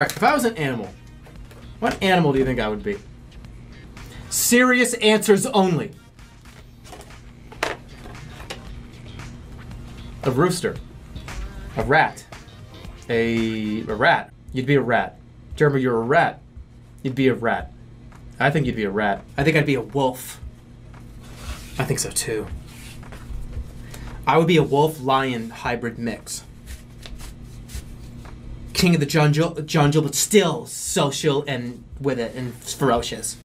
Alright, if I was an animal, what animal do you think I would be? Serious answers only. A rooster. A rat. A rat. You'd be a rat. Jerma, you're a rat. You'd be a rat. I think you'd be a rat. I think I'd be a wolf. I think so too. I would be a wolf-lion hybrid mix. King of the jungle, but still social and with it and ferocious.